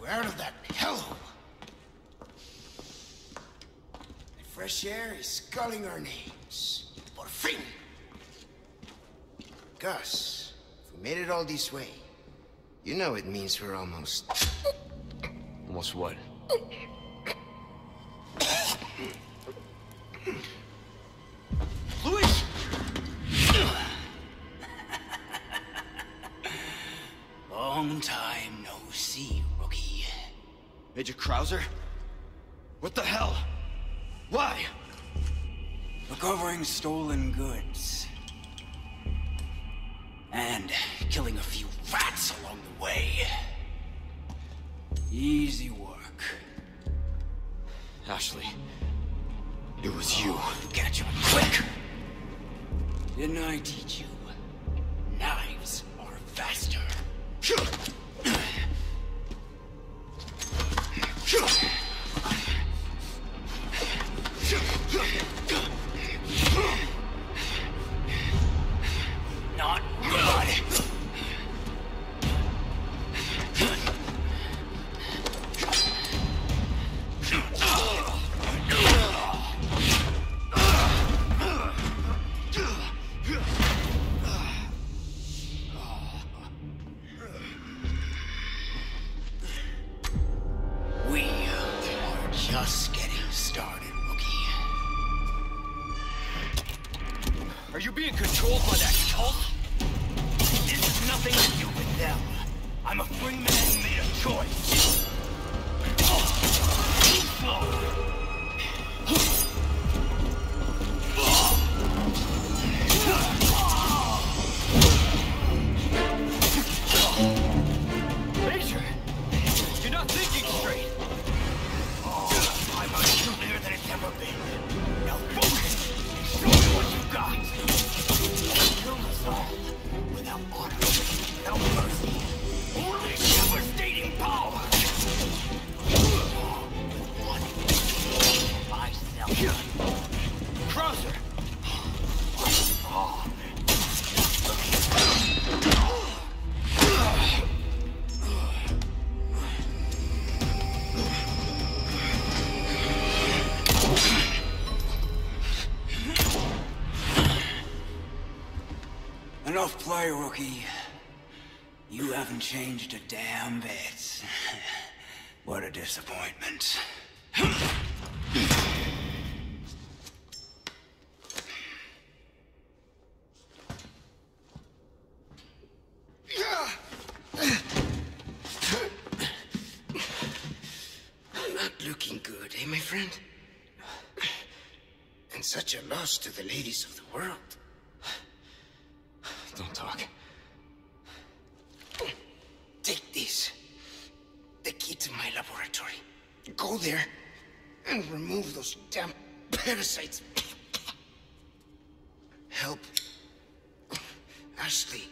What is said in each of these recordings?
We're out of that hellhole. The fresh air is calling our names. Por fin! Gus, if we made it all this way, you know it means we're almost... Almost what? Luis! Long time no see, rookie. Major Krauser? What the hell? Why? Recovering stolen goods. And killing a few rats along the way. Easy work. Ashley, it was you. Get you quick! Didn't I teach you? Knives are faster. Not good. Just getting started, rookie. Are you being controlled by that cult? This has nothing to do with them. I'm a free man who made a choice. Major, you're not thinking straight. I'm much clearer than it's ever been. Now focus and show me what you got. Kill us all without honor, without mercy. Only devastating power. One, myself. Krauser. Oh. Enough play, rookie. You haven't changed a damn bit. What a disappointment. Not looking good, eh, my friend? And such a loss to the ladies of the world. Don't talk. Take this. The key to my laboratory. Go there and remove those damn parasites. Help Ashley.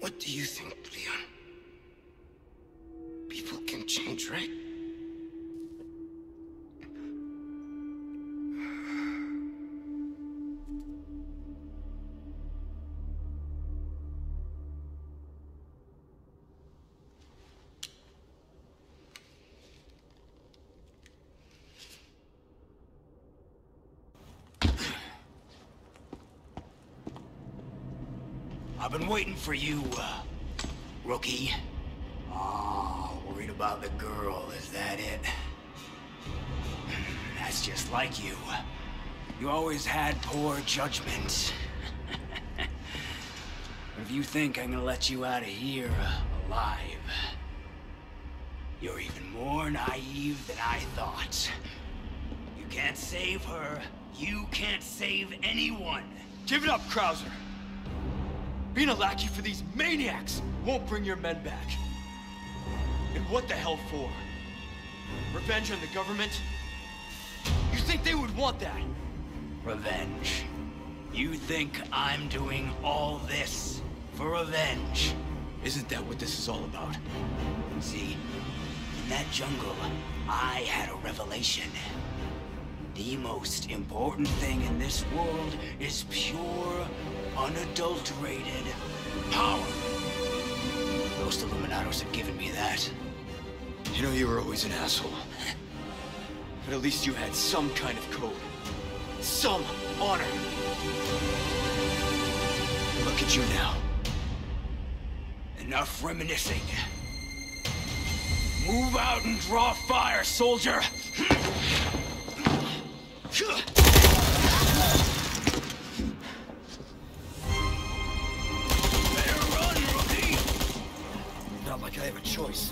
What do you think, Leon? People can change, right? I've been waiting for you, rookie. Ah, worried about the girl, is that it? That's just like you. You always had poor judgment. If you think I'm gonna let you out of here alive, you're even more naive than I thought. You can't save her. You can't save anyone. Give it up, Krauser. Being a lackey for these maniacs won't bring your men back. And what the hell for? Revenge on the government? You think they would want that? Revenge. You You think I'm doing all this for revenge? Isn't that what this is all about? See, in that jungle, I had a revelation. The most important thing in this world is pure, unadulterated power. Those Illuminados have given me that. You know, you were always an asshole. But at least you had some kind of code. Some honor. Look at you now. Enough reminiscing. Move out and draw fire, soldier! Better run, rookie! Not like I have a choice.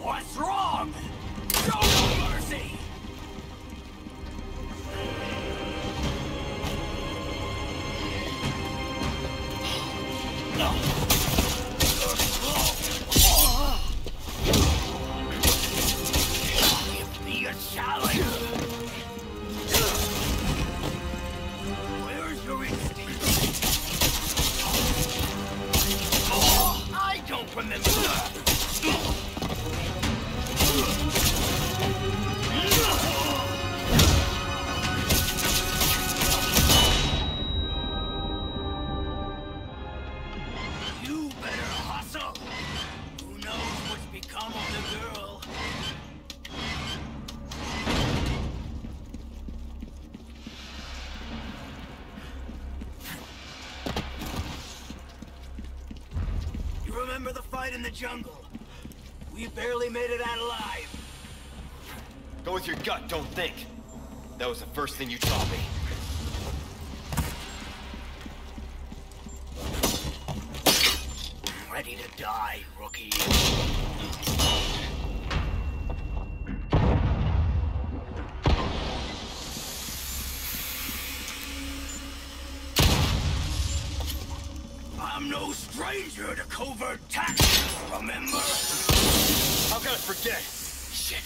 What's wrong? Show no mercy! Give me a challenge! Where's your instinct? I don't remember! Remember the fight in the jungle? We barely made it out alive. Go with your gut, don't think. That was the first thing you taught me. I'm ready to die, rookie. I'm no stranger to covert tactics, remember? How could I forget? Shit.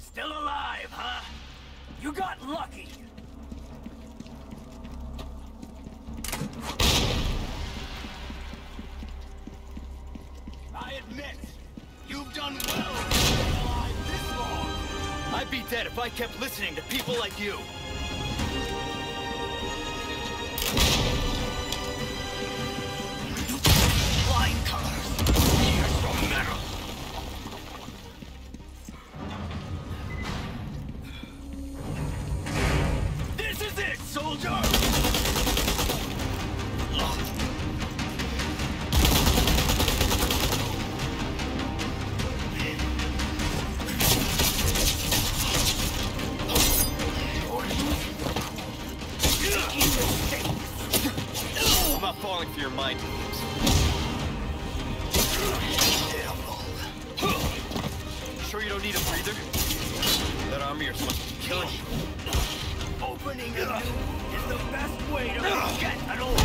Still alive, huh? You got lucky. I admit, you've done well to stay alive this long. I'd be dead if I kept listening to people like you. Flying colors! Here's your medal! This is it, soldier! Your mind. Sure you don't need a breather? That army or someone's killing you. Opening up is the best way to get an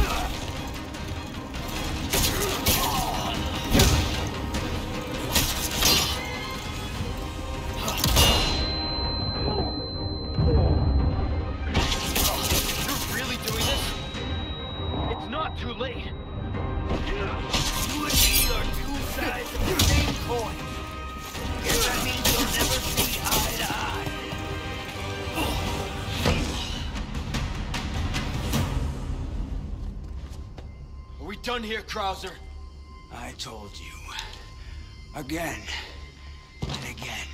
done here, Krauser. I told you. Again. And again.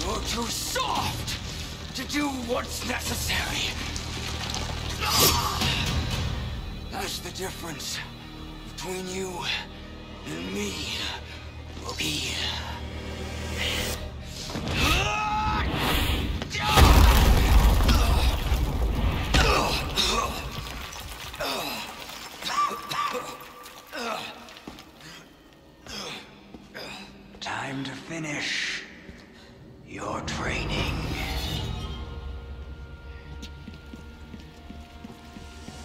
You're too soft to do what's necessary. That's the difference between you and me, rookie. time to finish your training.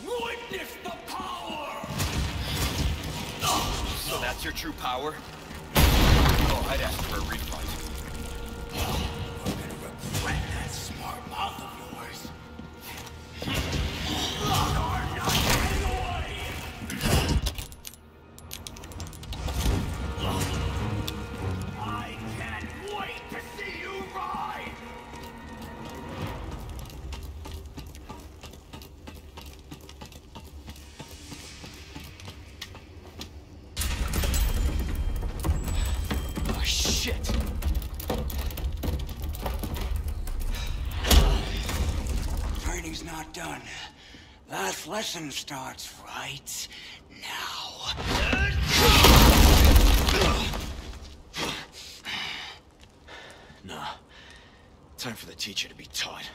Witness the power! So that's your true power? Oh, I'd ask for a refund. Oh, I'm gonna regret that smart mouth of yours. You're not getting away! I can't wait to see you ride! Not done. Last lesson starts right now. Nah. Time for the teacher to be taught.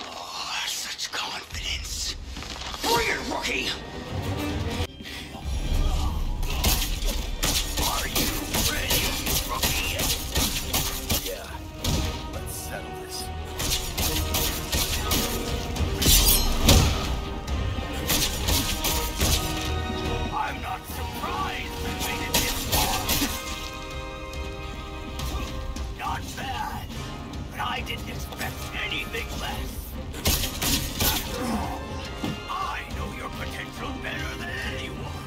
Oh, such confidence. Bring it, rookie! Are you ready, rookie? Yeah. Let's settle this. I didn't expect anything less. After all, I know your potential better than anyone.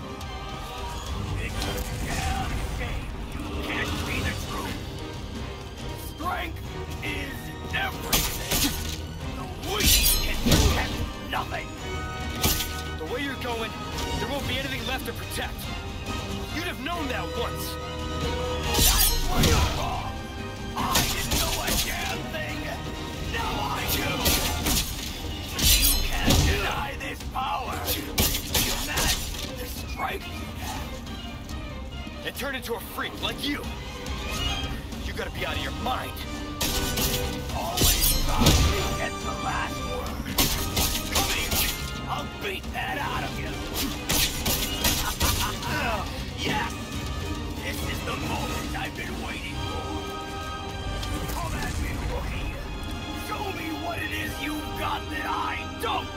It's a damn shame you can't be the truth. Strength is everything. The weak can protect nothing. The way you're going, there won't be anything left to protect. You'd have known that once. That's where you're wrong. I didn't know a damn thing! Now I do! You can't deny this power! That's the strength you have! And turn into a freak like you! You gotta be out of your mind! Always try to get the last word! Come here! I'll beat that out of you! Yes! This is the moment I've been waiting for! Come at me, rookie! Show me what it is you've got that I don't!